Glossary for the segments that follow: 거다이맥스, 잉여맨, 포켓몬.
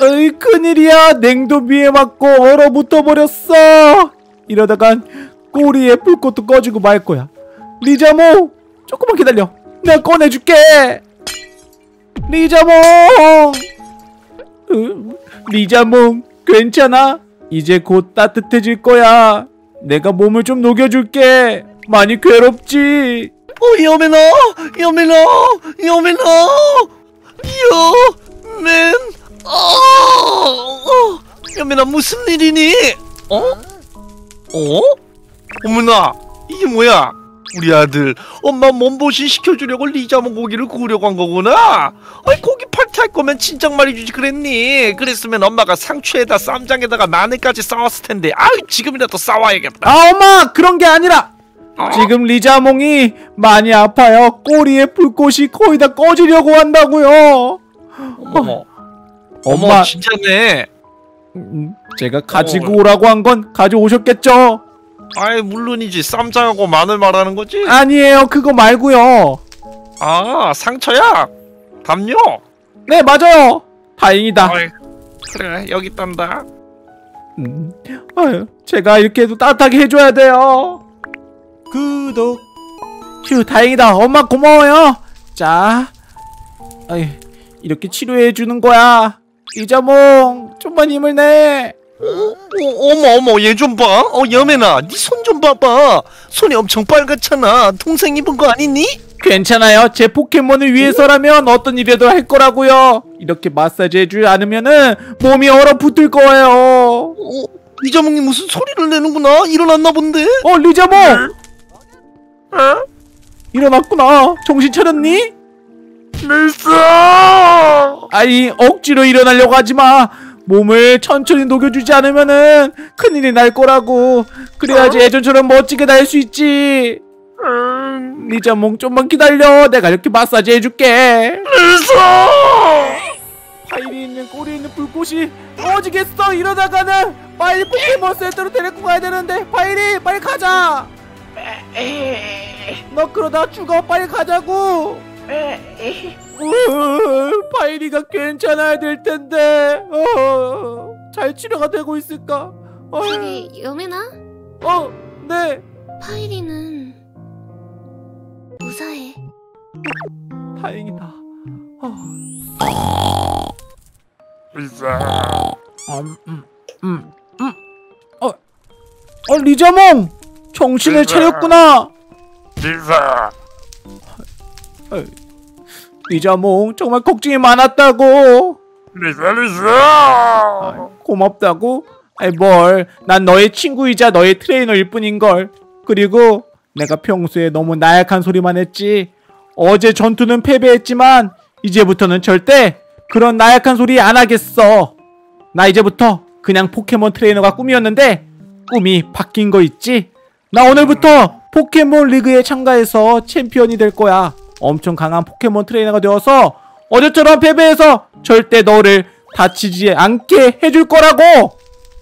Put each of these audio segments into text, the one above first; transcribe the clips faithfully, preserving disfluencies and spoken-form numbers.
어이, 큰일이야. 냉도비에 맞고 얼어붙어 버렸어. 이러다간 꼬리에 불꽃도 꺼지고 말 거야. 리자몽, 조금만 기다려. 내가 꺼내줄게. 리자몽, 음, 리자몽 괜찮아? 이제 곧 따뜻해질 거야. 내가 몸을 좀 녹여줄게. 많이 괴롭지? 어, 여맨아, 여맨아, 여맨아, 여맨, 어, 여맨아, 무슨 일이니? 어? 어? 어머나, 이게 뭐야? 우리 아들, 엄마 몸보신 시켜주려고 리자몽 고기를 구우려고 한 거구나? 아이, 고기 팔티할 거면 진작 말해주지 그랬니? 그랬으면 엄마가 상추에다 쌈장에다가 마늘까지 싸웠을 텐데. 아이, 지금이라도 싸워야겠다. 아, 엄마! 그런 게 아니라! 어? 지금 리자몽이 많이 아파요. 꼬리에 불꽃이 거의 다 꺼지려고 한다고요. 어머, 어. 어머, 엄마. 진짜네. 음, 제가 가지고 어. 오라고 한 건 가져오셨겠죠? 아이, 물론이지. 쌈장하고 마늘 말하는 거지? 아니에요, 그거 말고요. 아, 상처야? 담요? 네, 맞아요. 다행이다. 어이, 그래, 여기 있단다. 음, 아유, 제가 이렇게 해도 따뜻하게 해줘야 돼요. 구독. 휴, 다행이다. 엄마 고마워요. 자, 아이, 이렇게 치료해주는 거야. 리자몽, 좀만 힘을 내. 어, 어, 어머 어머, 얘 좀 봐. 어, 여맨아, 네 손 좀 봐봐. 손이 엄청 빨갛잖아. 동생 입은 거 아니니? 괜찮아요. 제 포켓몬을 위해서라면 어떤 일이라도 할 거라고요. 이렇게 마사지 해주지 않으면은 몸이 얼어붙을 거예요. 어, 리자몽이 무슨 소리를 내는구나. 일어났나 본데. 어, 리자몽. 어? 어? 일어났구나. 정신 차렸니? 밀사. 아이, 억지로 일어나려고 하지 마. 몸을 천천히 녹여주지 않으면은 큰일이 날 거라고. 그래야지 예전처럼 멋지게 날 수 있지. 음... 리자몽, 좀만 기다려. 내가 이렇게 마사지 해줄게. 으쌰! 파일이 있는 꼬리 있는 불꽃이 꺼지겠어. 이러다가는 빨리 포켓몬 센터로 데리고 가야 되는데. 파일이, 빨리 가자. 너 그러다 죽어. 빨리 가자고. 파이리가 괜찮아야 될 텐데. 어, 잘 치료가 되고 있을까? 어. 저기, 여맨아? 어, 네. 파이리는 무사해. 어, 다행이다. 어. 음, 음, 음, 음. 어, 어, 리자몽, 정신을 차렸구나. 리자. 리자몽, 정말 걱정이 많았다고. 리자, 리자. 고맙다고? 아이, 뭘. 난 너의 친구이자 너의 트레이너일 뿐인걸. 그리고 내가 평소에 너무 나약한 소리만 했지. 어제 전투는 패배했지만 이제부터는 절대 그런 나약한 소리 안 하겠어. 나 이제부터 그냥 포켓몬 트레이너가 꿈이었는데 꿈이 바뀐 거 있지? 나 오늘부터 포켓몬 리그에 참가해서 챔피언이 될 거야. 엄청 강한 포켓몬 트레이너가 되어서 어제처럼 패배해서 절대 너를 다치지 않게 해줄 거라고.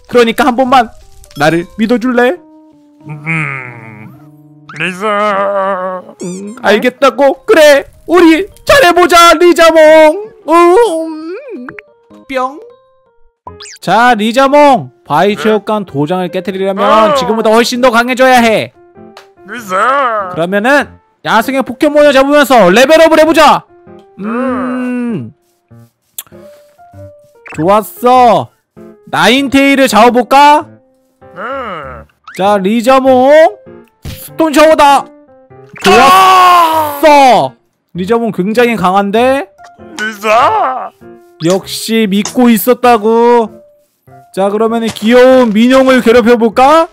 그러니까 한 번만 나를 믿어줄래? 음, 리자. 음, 알겠다고? 그래, 우리 잘해보자, 리자몽. 음, 뿅. 자, 리자몽, 바위 체육관 도장을 깨뜨리려면 지금보다 훨씬 더 강해져야 해. 리자. 그러면은 야생의 포켓몬을 잡으면서 레벨업을 해보자! 음... 좋았어! 나인테일을 잡아볼까? 자, 리자몽! 스톤샤워다! 좋았어! 리자몽 굉장히 강한데? 역시 믿고 있었다고! 자, 그러면은 귀여운 민용을 괴롭혀볼까?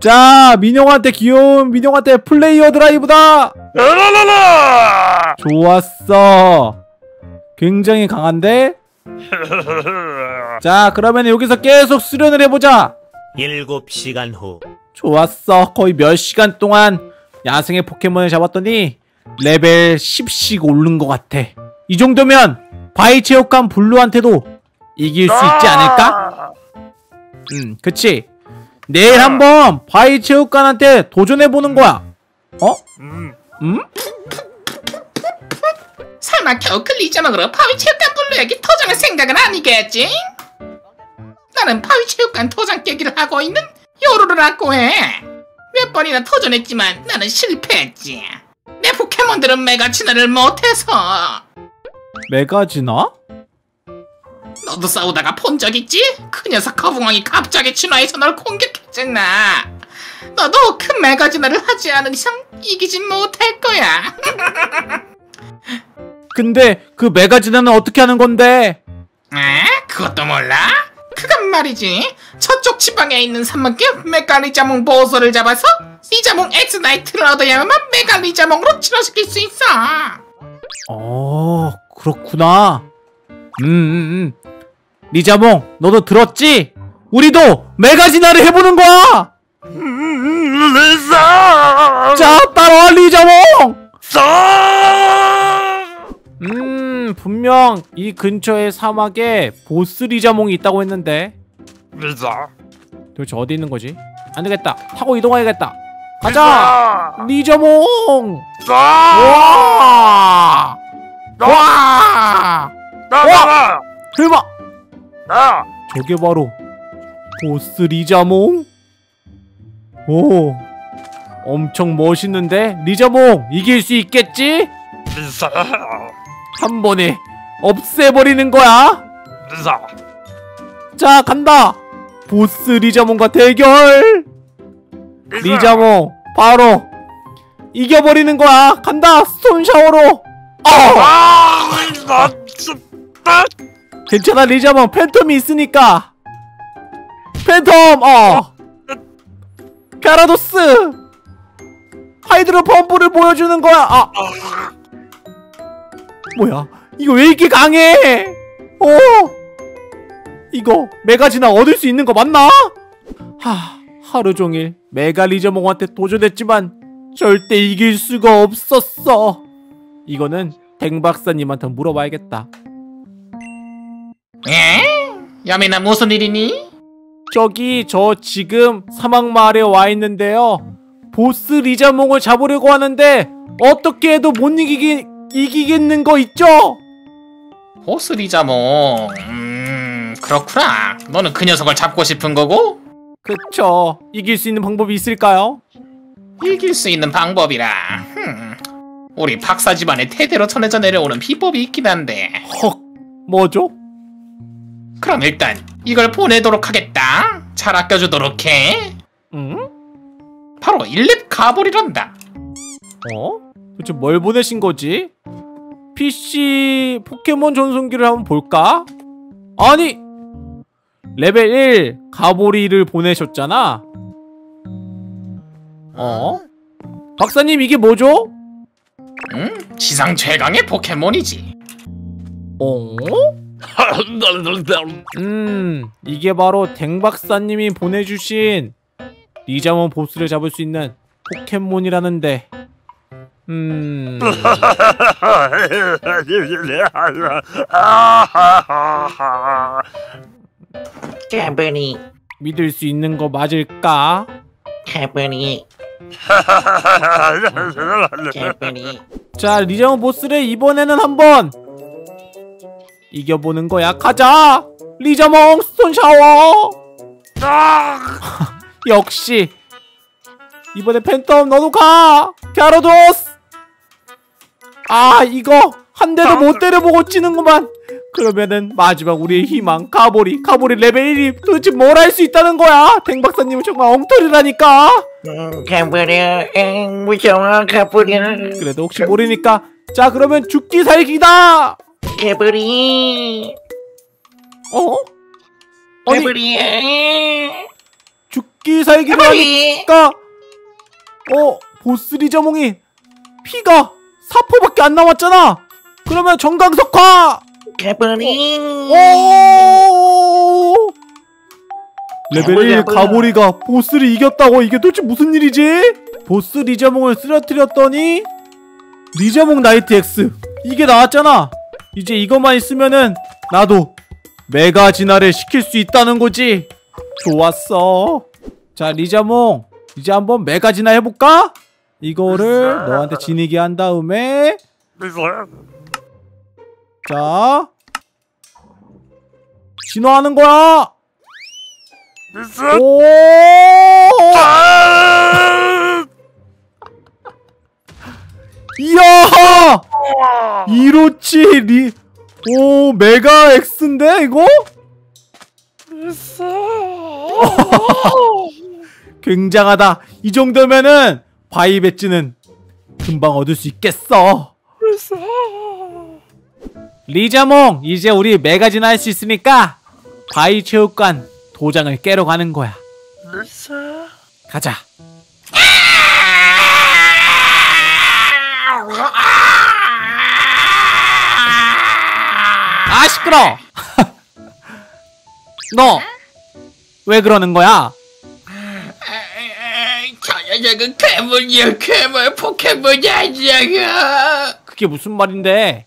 자, 민용한테, 귀여운 민용한테 플레이어 드라이브다. 라라라라. 좋았어. 굉장히 강한데. 자, 그러면 여기서 계속 수련을 해보자. 일곱 시간 후. 좋았어. 거의 몇 시간 동안 야생의 포켓몬을 잡았더니 레벨 십씩 오른 것 같아. 이 정도면 바위 체육관 블루한테도 이길 수 있지 않을까? 음, 그치. 내일 한번 바위 체육관한테 도전해보는 거야. 어? 음? 설마 겨우클 잊어먹으러 파위체육관 불러야기 토정할 생각은 아니겠지? 나는 파위체육관 토정 깨기를 하고 있는 요루루라고 해. 몇 번이나 토전했지만 나는 실패했지. 내 포켓몬들은 메가진화를 못해서. 메가진화? 너도 싸우다가 본 적 있지? 그 녀석 거북왕이 갑자기 진화해서 널 공격했잖아. 너도 큰 메가진화를 하지 않은 이상 이기지 못할 거야. 근데 그 메가진화는 어떻게 하는 건데? 에? 그것도 몰라? 그건 말이지, 저쪽 지방에 있는 산맥의 메갈리자몽 보호소를 잡아서 리자몽 엑스나이트를 얻어야만 메갈리자몽으로 진화시킬 수 있어. 어, 그렇구나. 음, 음, 음. 리자몽, 너도 들었지? 우리도 메가진화를 해보는 거야! 자, 따라와, 리자몽! 음, 분명 이 근처의 사막에 보스 리자몽이 있다고 했는데 리자 도대체 어디 있는 거지? 안 되겠다, 타고 이동해야겠다. 가자! 리자몽! 와! 와! 와! 대박! 저게 바로 보스 리자몽? 오, 엄청 멋있는데? 리자몽, 이길 수 있겠지? 리자 한 번에 없애버리는 거야? 리자. 자, 간다! 보스 리자몽과 대결! 리자. 리자몽, 바로 이겨버리는 거야! 간다! 손샤워로! 어! 아, 나 죽다! 괜찮아, 리자몽, 팬텀이 있으니까! 팬텀! 어! 가라도스! 하이드로 펌프를 보여주는 거야! 아! 뭐야? 이거 왜 이렇게 강해? 어? 이거 메가진화 얻을 수 있는 거 맞나? 하, 하루 종일 메가 리자몽한테 도전했지만 절대 이길 수가 없었어. 이거는 댕박사님한테 물어봐야겠다. 에? 야매나 무슨 일이니? 저기 저 지금 사막마을에 와 있는데요, 보스 리자몽을 잡으려고 하는데 어떻게 해도 못 이기긴 이기겠는 거 있죠? 보스 리자몽... 음... 그렇구나. 너는 그 녀석을 잡고 싶은 거고? 그쵸. 이길 수 있는 방법이 있을까요? 이길 수 있는 방법이라... 흠... 우리 박사 집안의 태대로 전해져 내려오는 비법이 있긴 한데... 헉... 뭐죠? 그럼 일단 이걸 보내도록 하겠다. 잘 아껴주도록 해. 응? 음? 바로 일렙 가볼이란다. 어? 도대체 뭘 보내신 거지? 피씨 포켓몬 전송기를 한번 볼까? 아니! 레벨 일 가보리를 보내셨잖아? 어? 박사님, 이게 뭐죠? 응? 지상 최강의 포켓몬이지. 어? 음, 이게 바로 댕박사님이 보내주신 리자몽 보스를 잡을 수 있는 포켓몬이라는데. 음... 가버리 믿을 수 있는 거 맞을까? 가버리 가버리. 자, 리자몽 보스를 이번에는 한번 이겨보는 거야. 가자! 리자몽 손샤워! 역시 이번에 팬텀 너도 가! 갸라도스! 아, 이거 한 대도 못 때려보고 찌는구만. 그러면은 마지막 우리의 희망 가보리. 가보리 레벨 일이 도대체 뭘 할 수 있다는 거야? 댕박사님은 정말 엉터리라니까. 음, 가보리 엥 무서워 가보리. 그래도 혹시 모르니까. 자, 그러면 죽기 살기다. 가보리. 어? 아니, 가보리 엥 죽기 살기라니까. 어? 보스 리자몽이 피가 사포밖에 안 남았잖아. 그러면 정강석화. 가보리. 오. 레벨 일 가보리가 보스를 이겼다고? 이게 도대체 무슨 일이지? 보스 리자몽을 쓰러뜨렸더니 리자몽 나이트 X 이게 나왔잖아. 이제 이것만 있으면은 나도 메가 진화를 시킬 수 있다는 거지. 좋았어. 자, 리자몽, 이제 한번 메가 진화 해볼까? 이거를 너한테 지니게 한 다음에 자, 진화하는 거야. 오! 이야! 이로치 리, 오, 메가 X인데 이거? 굉장하다. 이 정도면은 바이 배지는 금방 얻을 수 있겠어. 리자몽, 이제 우리 메가 진화할 수 있으니까 바이 체육관 도장을 깨러 가는 거야. 가자. 아, 시끄러워. 너 왜 그러는 거야? 저 녀석은 괴물이야, 괴물. 포켓몬이 아니야. 그게 무슨 말인데?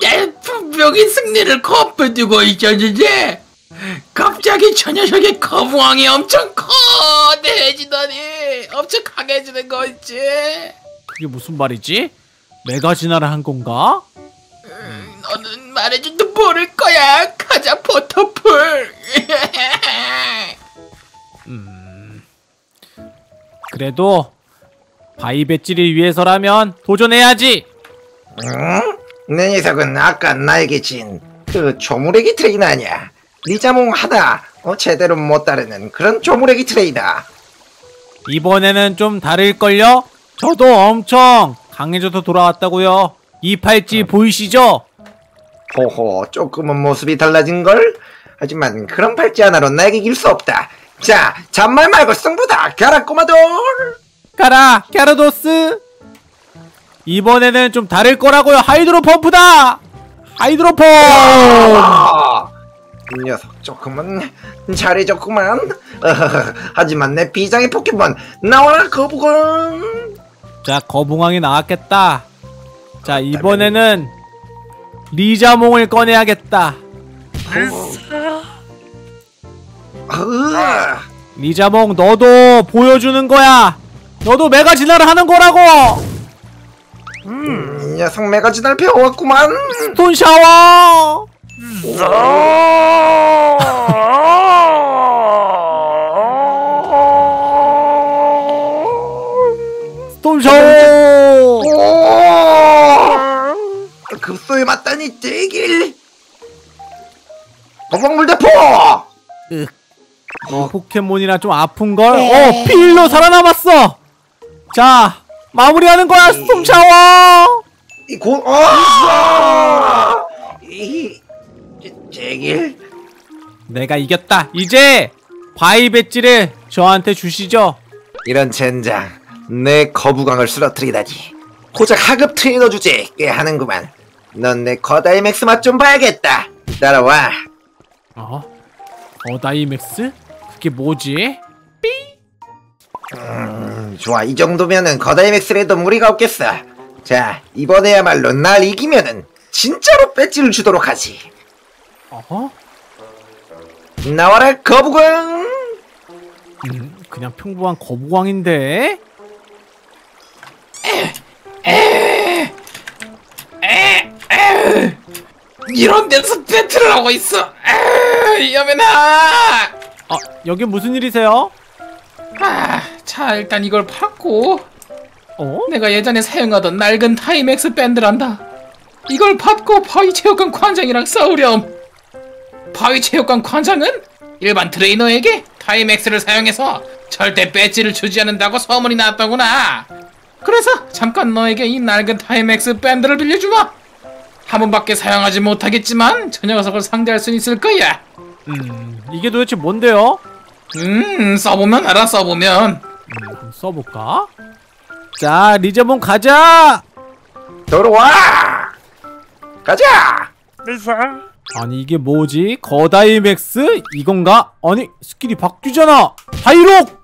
내 분명히 승리를 거두고 있었는데 갑자기 저 녀석의 거부왕이 엄청 거대해지더니 엄청 강해지는 거지. 그게 무슨 말이지? 메가 진화를 한 건가? 음, 너는 말해줘도 모를 거야. 가자, 포터풀. 음, 그래도 바이 배지를 위해서라면 도전해야지. 응? 내 녀석은 아까 나에게 진 그 조무래기 트레이너냐? 리자몽 하다 어, 제대로 못 따르는 그런 조무래기 트레이너. 이번에는 좀 다를걸요? 저도 엄청 강해져서 돌아왔다고요. 이 팔찌 보이시죠? 호호, 조금은 모습이 달라진걸? 하지만 그런 팔찌 하나로 나에게 이길 수 없다. 자, 잔말 말고 승부다. 가라, 꼬마돌. 가라, 갸르도스. 이번에는 좀 다를 거라고요. 하이드로 펌프다. 하이드로 펌프. 아, 이 녀석 조금은 잘해졌구만. 어허허, 하지만 내 비장의 포켓몬 나와라, 거북왕. 자, 거북왕이 나왔겠다. 자, 이번에는 리자몽을 꺼내야겠다. 리자몽, 너도 보여주는 거야. 너도 메가 진화를 하는 거라고. 음, 이 녀석 메가 진화를 배워왔구만. 스톤 샤워. 스톤 샤워. 급소에 맞다니 제길. 버벅물 대포. 으, 어, 포켓몬이라 좀 아픈 걸. 어, 피일로 살아남았어. 자, 마무리하는 거야, 스톰 샤워. 이고, 어. 이 제길, 내가 이겼다. 이제 바이 배지를 저한테 주시죠. 이런 젠장, 내 거북왕을 쓰러뜨리다니. 고작 하급 트레이너 주제 꽤 하는구만. 넌 내 거다이맥스 맛 좀 봐야겠다. 따라와. 어? 거다이맥스? 그게 뭐지? 삐. 음, 좋아. 이 정도면은 거다이맥스라도 무리가 없겠어. 자, 이번에야말로 날 이기면은 진짜로 배지를 주도록 하지. 어허? 나와라, 거북왕. 음, 그냥 평범한 거북왕인데. 에, 에, 에, 에. 이런 데서 배틀을 하고 있어. 에, 여맨아. 아, 여기 무슨 일이세요? 아, 자, 일단 이걸 팔고. 어? 내가 예전에 사용하던 낡은 타이맥스 밴드란다. 이걸 받고 바위체육관 관장이랑 싸우렴. 바위체육관 관장은 일반 트레이너에게 타이맥스를 사용해서 절대 배지를 주지 않는다고 소문이 났다구나. 그래서 잠깐 너에게 이 낡은 타이맥스 밴드를 빌려주마. 한 번밖에 사용하지 못하겠지만 저 녀석을 상대할 수 있을 거야. 음, 이게 도대체 뭔데요? 음, 써보면 알아. 써보면. 음, 써볼까? 자, 리자몽 가자. 들어와. 가자. 리자. 아니, 이게 뭐지? 거다이맥스? 이건가? 아니, 스킬이 바뀌잖아. 다이록!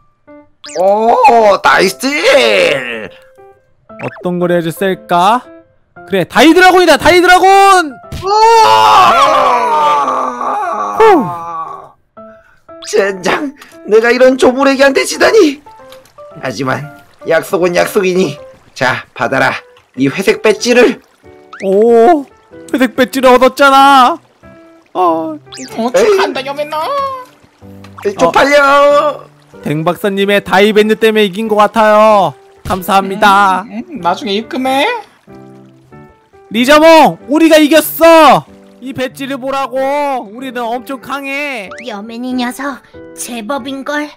오, 나이스! 어떤 걸 해야지 셀까? 그래, 다이드라곤이다! 다이드라곤! 젠장, 내가 이런 조물에게한테 지다니! 하지만 약속은 약속이니 자, 받아라, 이 회색 배지를! 오, 회색 배지를 얻었잖아. 어, 어떡한다 여맨아. 쪽팔려. 댕 박사님의 다이밴드 때문에 이긴 것 같아요. 감사합니다. 음, 음, 나중에 입금해. 리자몽, 우리가 이겼어. 이 배지를 보라고. 우리는 엄청 강해. 여맨이 녀석 제법인걸.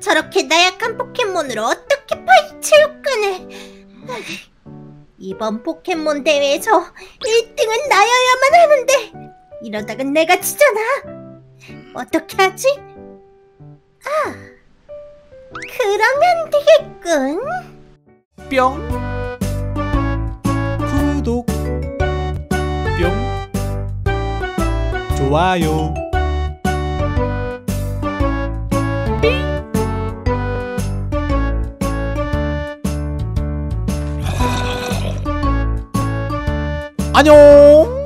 저렇게 나약한 포켓몬으로 어떻게 파헤치울까네. 이번 포켓몬 대회에서 일 등은 나여야만 하는데 이러다가 내가 지잖아. 어떻게 하지? 아, 그러면 되겠군. 뿅. 구독. 뿅. 좋아요. 안녕.